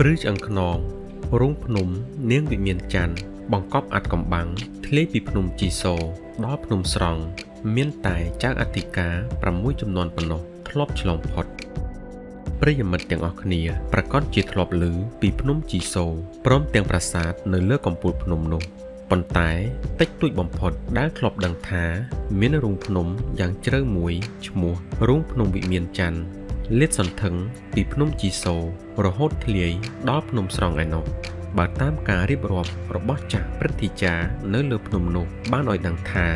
ปรื้อังขนองรุ่งพนมเนียงวิเมียนจันบังกอบอัดกำบังทะเลปีพนมจีโซล้อพนมสรองเมียนตายจากอติกาประมุ่ยจำนวนปนกทลบฉลองพอดปริยมติอย่างอคเนียประกอบจีทลบหรือปีพนมจีโซพร้อมเตียงปราสาทในเลือกกำปูพนมนงปนตายเต็กตุยบอมพอดได้คลบดังท้าเมียนรุ่งพนมอย่างเจริญมวยชมัวรุ่งพนมวิเมียนจันเลือดสันถึงปีพนมจีโซระหดทะเลดอพนมสรองไอนกบาดตามการรีบรวมรบจากพระธิจาเนื้อเลือพนมนกบ้านอ่อยดังทา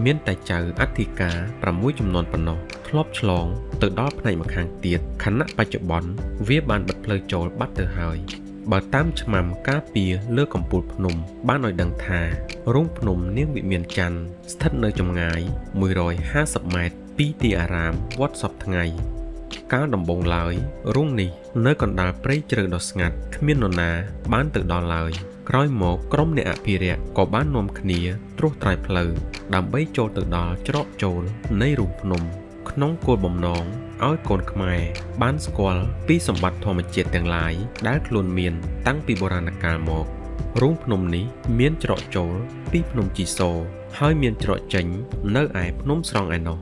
เมียนแต่จากอธิกาประมุ่ยจำนวนปนกครอบฉลองเติร์ดอพในมะขางเตียดคณะปัจจุบันเวียบานบัดเพลย์โจบัดเตอร์ไฮบาดตามฉมัมก้าเปียเลือกของปูพนมบ้านอ่อยดังทารุ่งพนมเนียงวิเมียนจันสถัดเนยจมงาย150 เมตรปีตีอารามวัดศพไงการดำบงลอยรุ่งนี้เนื้อก่อนดาเปรย์เจริญดอสงัดขมิ้นนนาบ้านตึกดอนลอยคล้อยหมอกกรมเนอภิเรกก่อบ้านนมขณีตรวจไตรเพลย์ดำใบโจตึกดอเจาะโจลในรุ่งพนมขนมโกลบ่มน้องอ้อยโกลขมายบ้านสกอลปีสมบัติทอมเจตแต่งหลายได้คลุนเมียนตั้งปีโบราณกาลหมอกรุ่งพนมนี้เมียนเจาะโจลปีพนมจีโซให้เมียนเจาะจังเนื้อไอพนมสรองไอนอ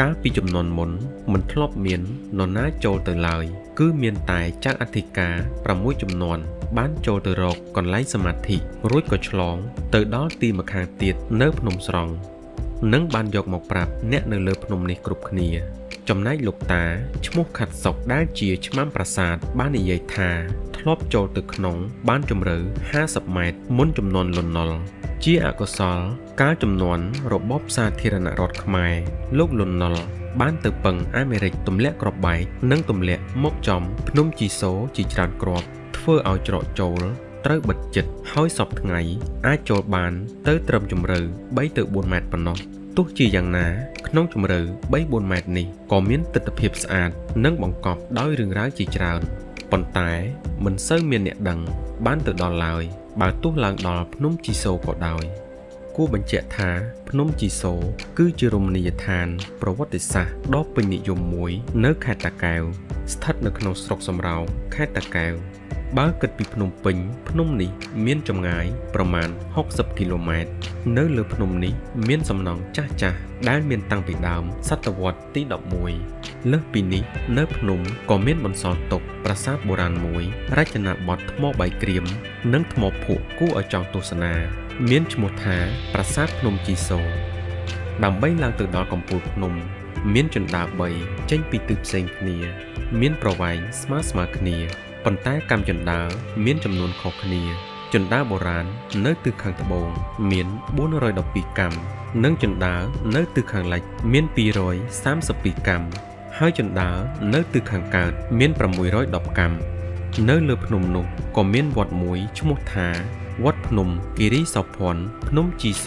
ก้าปีจำนวนมนมันทลบเมียนนอนน้าโจเตอร์ลอยคือเมียนตายจากอธิกาประมุ่ยจำนวนบ้านโจเตอร์รอกก่อนไล่สมาธิรุ่ยก่อฉลองเตอร์ดอตีมาคางเตียดเนื้อพนมสรองนังบานยกหมอกปรับเนื้อเลือพนมในกรุบเนียจำนายหลกตาชมุกขัดศอกได้เจียชมั่มประสาทบ้านใหญ่ทาทลบโจเตอร์ขนงบ้านจมเรือ50 เมตรมุนจำนวนลนนลเจียอกสลก้าจำนวนระบบสาธารณรัฐขมายโลกลนนลบ้านตึกปังอเมริกตุ่มเละกรอบใบนั่งตุ่มเละมกจอมพนมจีโซจีจานกรอบเฟื่อเอาจรโจลเติร์บัดจิตห้อยสอบไงอาโจบานเติร์เติมจมรือใบตึกบนแมตปนนตุกจีอย่างนาขนมจมรือใบบนแมตนี่ก่อเมียนตึกเพียบสะอาดนั่งบังกอบด้อยเรื่องร้ายจีจานปนตายมันเซิร์เมียนเนดังบ้านตึกดอนลอยบาดตู้หลังดอพนมจีโซกอดอยกู้บัญชีทาพนมจีโซคือจิรมนิยทานประวัติศาสตร์ดอกเป็นนิยมมวยเนื้อแคตะแกวสถัดในขนมสกสมเราแคตะแกวบ้าเกิดปีพนมปิงพนมนี้เมียนจำงายประมาณ60 กิโลเมตรเนื้อเลือพนมนี้เมียนสำนองจ้าได้เมียนตังปีดามสัตวัตตีดอกมวยเลือปีนี้เนื้อพนมก่อเมียนบนซอนตกประสาทโบราณมวยราชนาบอดทมอใบเกรียมนั่งทมอผูกกู้อจองตุสนาเมียนชมทาประสาทพนมจีโซดำใบลางตึกดอกกำปูพนมเมียนจนดาใบเจ้งปีตึบเซงเนียเมียนประวัยสมาเนียปนใต้กรรมจนดาเมียนจำนวนขอคเนียจนดาโบราณเนื้อตึกขังตะบงเมียน400ดอกปีกรรมนั่งจนดาเนื้อตึกขังไหลเมียน230ปีกรรมให้จนดาเนื้อตึกขังการเมียน600ดอกกรรมเนื้อเลือพนมนกก็เมียนวัดมวยชมทาวัดพนมกิริสพรพนมจีโซ